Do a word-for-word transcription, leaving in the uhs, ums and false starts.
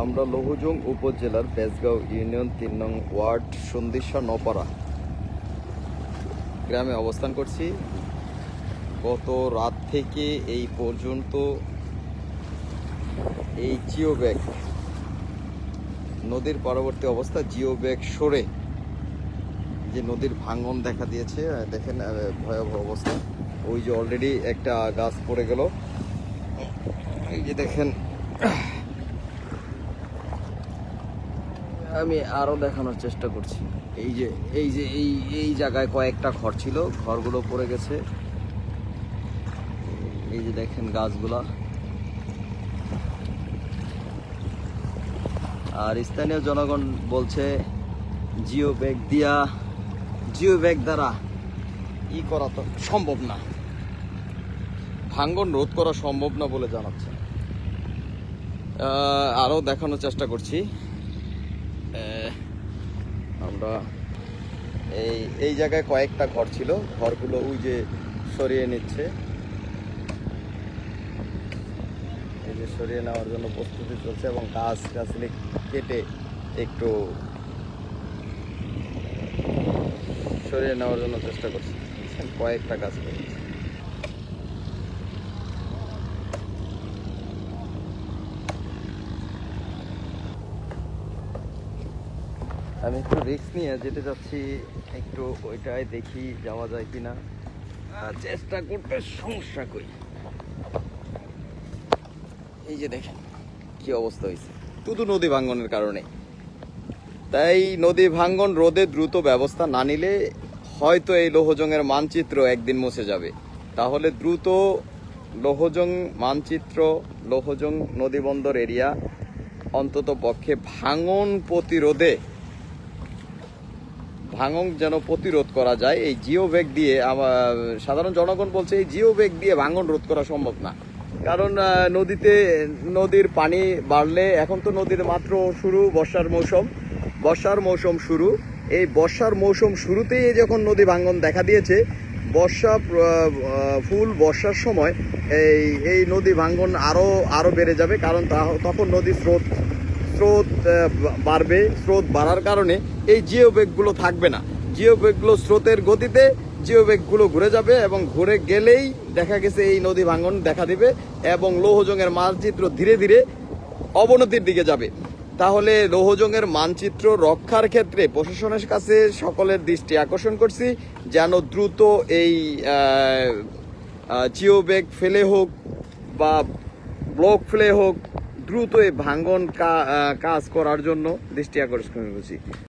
আমরা লহুজং উপজেলার বেজগাঁও ইউনিয়ন তিন নং ওয়ার্ড সন্দিশা নপাড়া গ্রামে অবস্থান করছি। গত রাত থেকে এই পর্যন্ত এই জিও ব্যাগ নদীর পরবর্তী অবস্থা, জিও ব্যাগ সরে যে নদীর ভাঙন দেখা দিয়েছে, দেখেন ভয়াবহ অবস্থা। ওই যে অলরেডি একটা গাছ পড়ে গেল, এই যে দেখেন। আমি আরও দেখানোর চেষ্টা করছি। এই যে এই যে এই এই জায়গায় কয়েকটা ঘর ছিল, ঘরগুলো পড়ে গেছে। এই যে দেখেন গাছগুলা। আর স্থানীয় জনগণ বলছে জিও ব্যাগ দিয়া জিও ব্যাগ দ্বারা ই করা তো সম্ভব না, ভাঙ্গন রোধ করা সম্ভব না বলে জানাচ্ছে। আরও দেখানোর চেষ্টা করছি। আমরা এই এই জায়গায় কয়েকটা ঘর ছিল, ঘরগুলো ওই যে সরিয়ে নিচ্ছে, এই যে সরিয়ে নেওয়ার জন্য প্রস্তুতি চলছে। এবং গাছ গাছলি কেটে একটু সরিয়ে নেওয়ার জন্য চেষ্টা করছে, কয়েকটা গাছ কেটেছে। আমি একটু রিস্ক নিয়ে যেতে যাচ্ছি, একটু ওইটাই দেখি যাওয়া যায় কিনা, চেষ্টা করতে সমস্যা করি। এই যে দেখেন কি অবস্থা হয়েছে তুদু নদী ভাঙ্গনের কারণে। তাই নদী ভাঙ্গন রোধে দ্রুত ব্যবস্থা না নিলে হয়তো এই লহুজংয়ের মানচিত্র একদিন মুছে যাবে। তাহলে দ্রুত লহুজং মানচিত্র, লহুজং নদীবন্দর এরিয়া অন্তত পক্ষে ভাঙ্গন প্রতিরোধে, ভাঙন যেন প্রতিরোধ করা যায়। এই জিও ব্যাগ দিয়ে সাধারণ জনগণ বলছে এই জিও ব্যাগ দিয়ে ভাঙন রোধ করা সম্ভব না, কারণ নদীতে নদীর পানি বাড়লে, এখন তো নদীর মাত্র শুরু বর্ষার মৌসুম, বর্ষার মৌসুম শুরু, এই বর্ষার মৌসুম শুরুতেই যখন নদী ভাঙন দেখা দিয়েছে, বর্ষা ফুল বর্ষার সময় এই এই নদী ভাঙন আরও আরও বেড়ে যাবে। কারণ তখন নদীর স্রোত স্রোত বাড়বে, স্রোত বাড়ার কারণে এই জিও ব্যাগগুলো থাকবে না, জিও ব্যাগগুলো স্রোতের গতিতে জিও ব্যাগগুলো ঘুরে যাবে, এবং ঘুরে গেলেই দেখা গেছে এই নদী ভাঙন দেখা দিবে এবং লহুজংয়ের মানচিত্র ধীরে ধীরে অবনতির দিকে যাবে। তাহলে লহুজংয়ের মানচিত্র রক্ষার ক্ষেত্রে প্রশাসনের কাছে সকলের দৃষ্টি আকর্ষণ করছি, যেন দ্রুত এই জিও ব্যাগ ফেলে হোক বা ব্লক ফেলে হোক, দ্রুত এই ভাঙ্গন কাজ করার জন্য দৃষ্টি আকর্ষণ করছি।